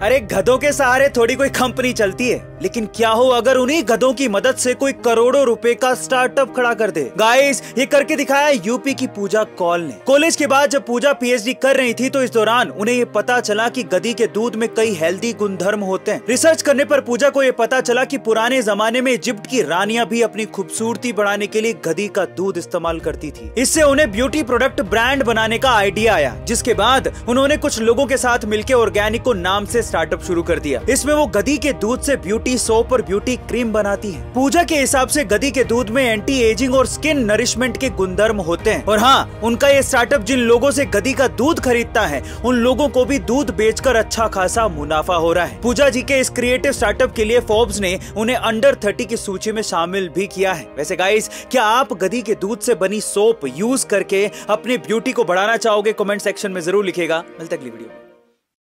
अरे गधों के सहारे थोड़ी कोई कंपनी चलती है, लेकिन क्या हो अगर उन्हीं गधों की मदद से कोई करोड़ों रुपए का स्टार्टअप खड़ा कर दे। गाइस, ये करके दिखाया यूपी की पूजा कौल ने। कॉलेज के बाद जब पूजा पीएचडी कर रही थी तो इस दौरान उन्हें ये पता चला कि गधी के दूध में कई हेल्दी गुणधर्म होते हैं। रिसर्च करने पर पूजा को ये पता चला कि पुराने जमाने में इजिप्ट की रानियां भी अपनी खूबसूरती बढ़ाने के लिए गधी का दूध इस्तेमाल करती थी। इससे उन्हें ब्यूटी प्रोडक्ट ब्रांड बनाने का आइडिया आया, जिसके बाद उन्होंने कुछ लोगों के साथ मिलकर ऑर्गेनिको नाम से स्टार्टअप शुरू कर दिया। इसमें वो गधी के दूध से ब्यूटी सोप और ब्यूटी क्रीम बनाती है। पूजा के हिसाब से गधी के दूध में एंटी एजिंग और स्किन नरिशमेंट के गुणधर्म होते हैं। और हाँ, उनका ये स्टार्टअप जिन लोगों से गधी का दूध खरीदता है उन लोगों को भी दूध बेचकर अच्छा खासा मुनाफा हो रहा है। पूजा जी के इस क्रिएटिव स्टार्टअप के लिए फोर्ब्स ने उन्हें अंडर 30 की सूची में शामिल भी किया है। वैसे गाइस, क्या आप गधी के दूध से बनी सोप यूज करके अपनी ब्यूटी को बढ़ाना चाहोगे? कमेंट सेक्शन में जरूर लिखेगा। मिलते हैं अगली वीडियो में।